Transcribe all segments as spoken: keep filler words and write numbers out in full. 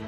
ジ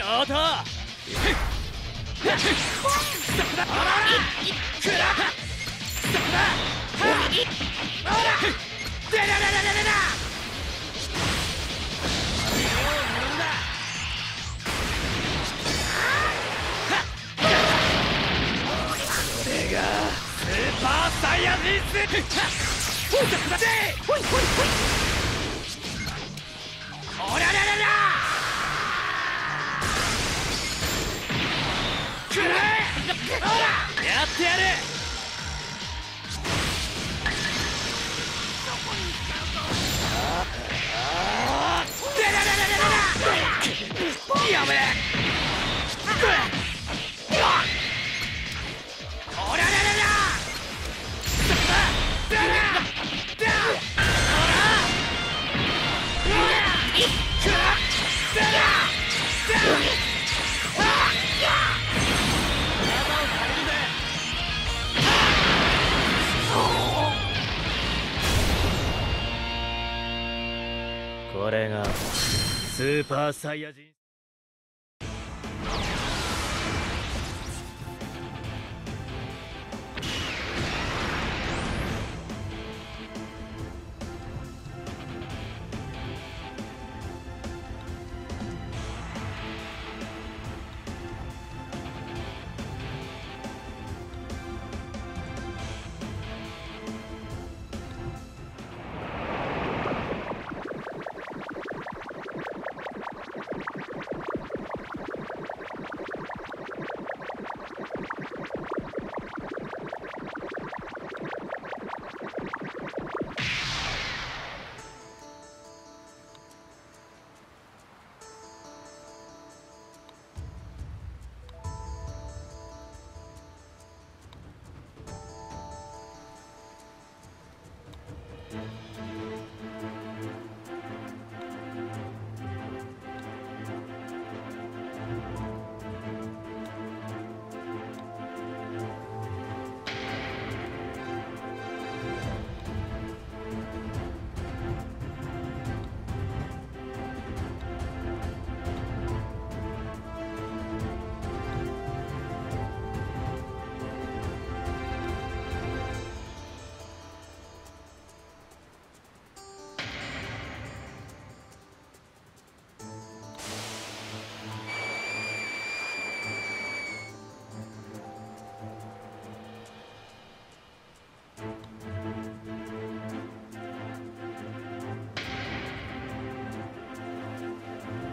ャータースーパーサイヤ人くらえ！ほら！やってやる！どこに行っちゃうぞ！ああ！でらららららら！やべえ！ほらららら！だらだら！ほら！いっくら！だら！だら！これがスーパーサイヤ人。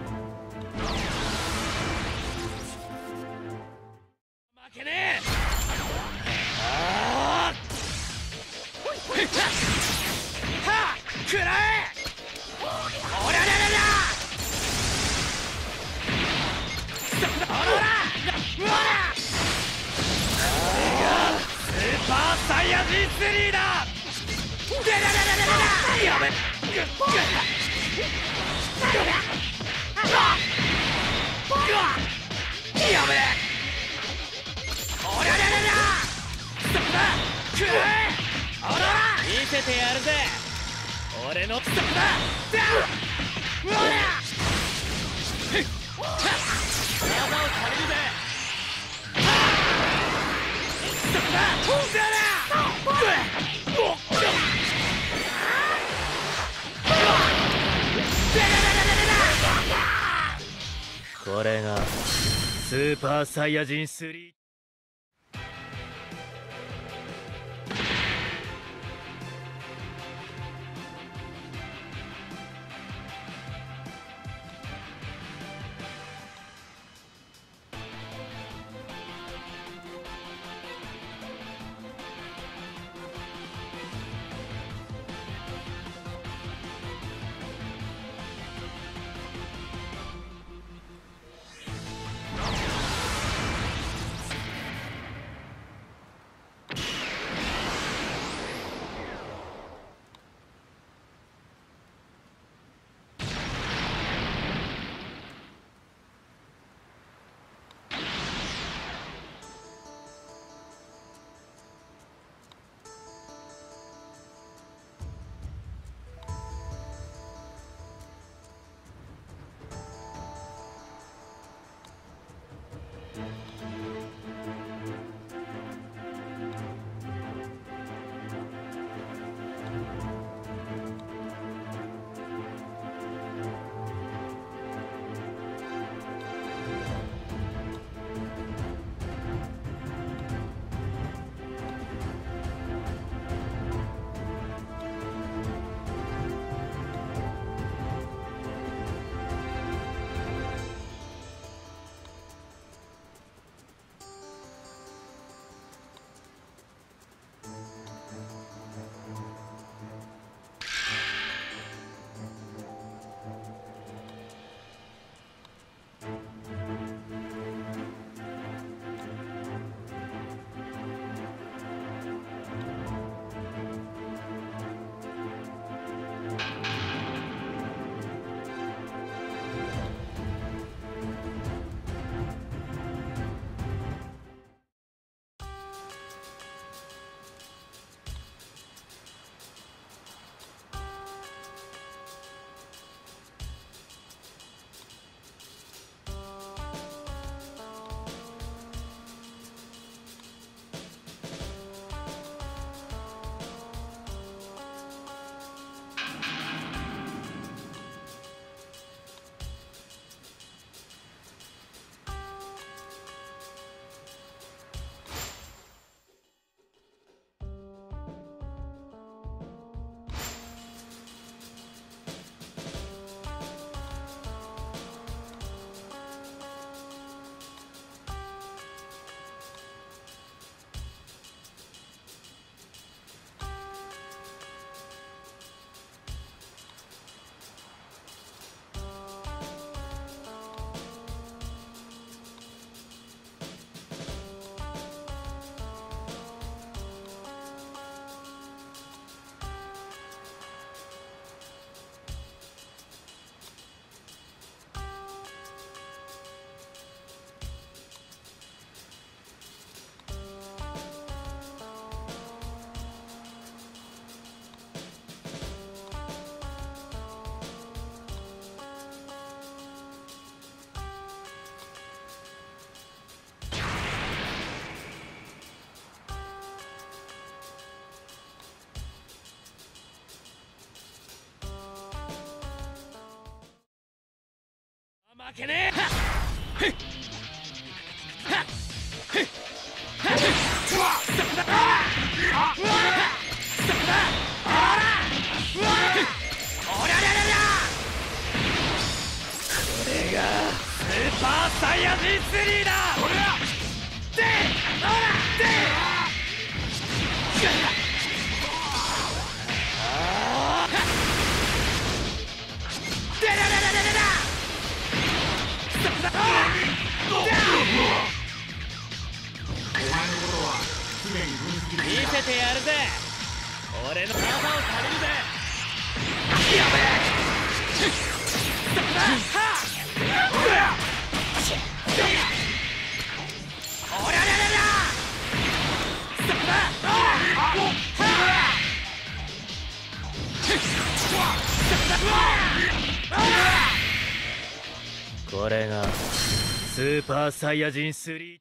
体を借りるぜ。これがスーパーサイヤ人スリー。負けねえ。見せてやるぜ、俺の技を借りるぜ。やべえ。おらららら。これがスーパーサイヤ人スリー。